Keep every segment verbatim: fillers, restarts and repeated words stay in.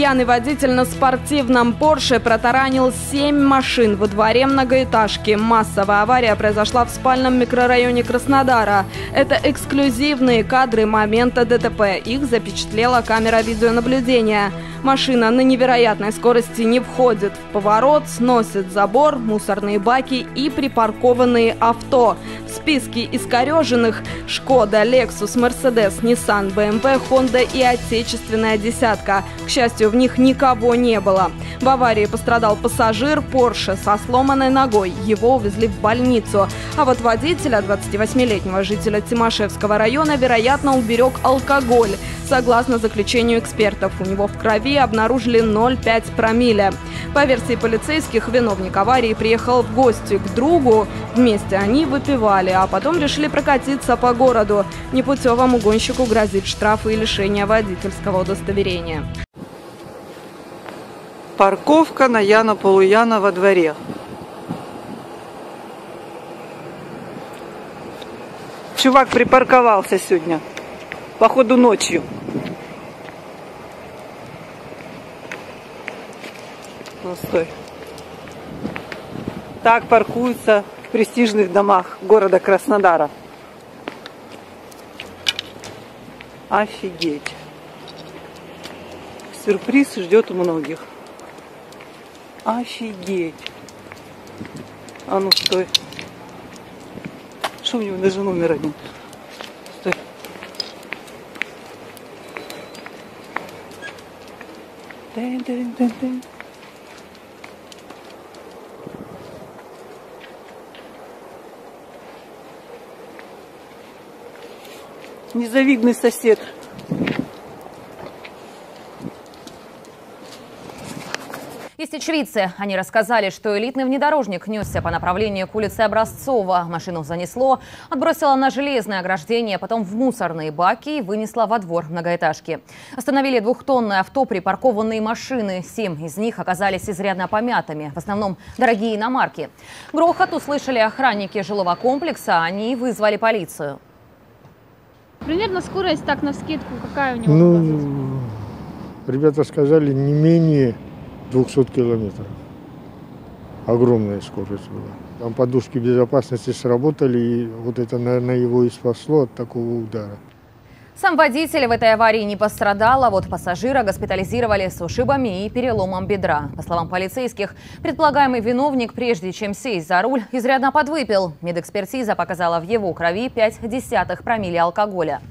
пьяный водитель на спортивном Porsche протаранил семь машин во дворе многоэтажки. Массовая авария произошла в спальном микрорайоне Краснодара. Это эксклюзивные кадры момента ДТП. Их запечатлела камера видеонаблюдения. Машина на невероятной скорости не входит в поворот, сносит забор, мусорные баки и припаркованные авто. В списке искореженных Шкода, Лексус, Мерседес, Ниссан, БМВ, Хонда и отечественная десятка. К счастью, в них никого не было. В аварии пострадал пассажир Porsche со сломанной ногой. Его увезли в больницу. А вот водителя, двадцативосьмилетнего жителя Тимашевского района, вероятно, уберег алкоголь. Согласно заключению экспертов, у него в крови обнаружили ноль целых пять десятых промилле. По версии полицейских, виновник аварии приехал в гости к другу. Вместе они выпивали, а потом решили прокатиться по городу. Непутевому гонщику грозит штраф и лишение водительского удостоверения. Парковка на Яна Полуяна во дворе. Чувак припарковался сегодня, походу ночью. Ну, стой. Так паркуются в престижных домах города Краснодара. Офигеть. Сюрприз ждет у многих. Офигеть. А ну стой. Что у него даже номер один? Стой. Дэн-дэн-дэн-дэн. Незавидный сосед. Есть очевидцы. Они рассказали, что элитный внедорожник несся по направлению к улице Образцова. Машину занесло, отбросило на железное ограждение, потом в мусорные баки и вынесло во двор многоэтажки. Остановили двухтонное авто, припаркованные машины. Семь из них оказались изрядно помятыми, в основном дорогие иномарки. Грохот услышали охранники жилого комплекса, они вызвали полицию. Примерно скорость, так, навскидку, какая у него? Ну, ребята сказали, не менее двухсот километров. Огромная скорость была. Там подушки безопасности сработали, и вот это, наверное, его и спасло от такого удара. Сам водитель в этой аварии не пострадал, а вот пассажира госпитализировали с ушибами и переломом бедра. По словам полицейских, предполагаемый виновник, прежде чем сесть за руль, изрядно подвыпил. Медэкспертиза показала в его крови пять целых пять десятых промилле алкоголя.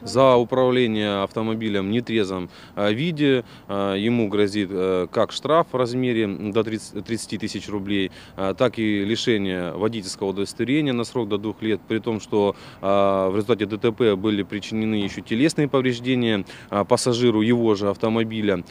За управление автомобилем в нетрезвом виде ему грозит как штраф в размере до тридцати тысяч рублей, так и лишение водительского удостоверения на срок до двух лет, при том, что в результате ДТП были причинены еще телесные повреждения пассажиру его же автомобиля.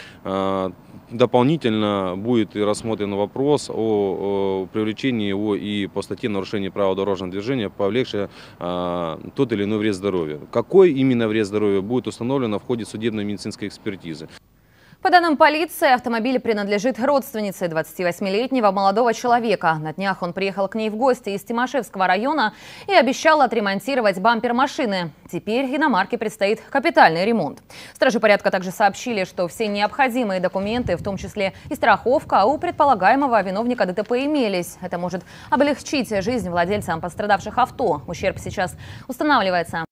Дополнительно будет и рассмотрен вопрос о привлечении его и по статье нарушения правил дорожного движения, повлекшее тот или иной вред здоровью. Какой именно вред здоровью, будет установлено в ходе судебно-медицинской экспертизы. По данным полиции, автомобиль принадлежит родственнице двадцативосьмилетнего молодого человека. На днях он приехал к ней в гости из Тимашевского района и обещал отремонтировать бампер машины. Теперь иномарке предстоит капитальный ремонт. Стражи порядка также сообщили, что все необходимые документы, в том числе и страховка, у предполагаемого виновника ДТП имелись. Это может облегчить жизнь владельцам пострадавших авто. Ущерб сейчас устанавливается.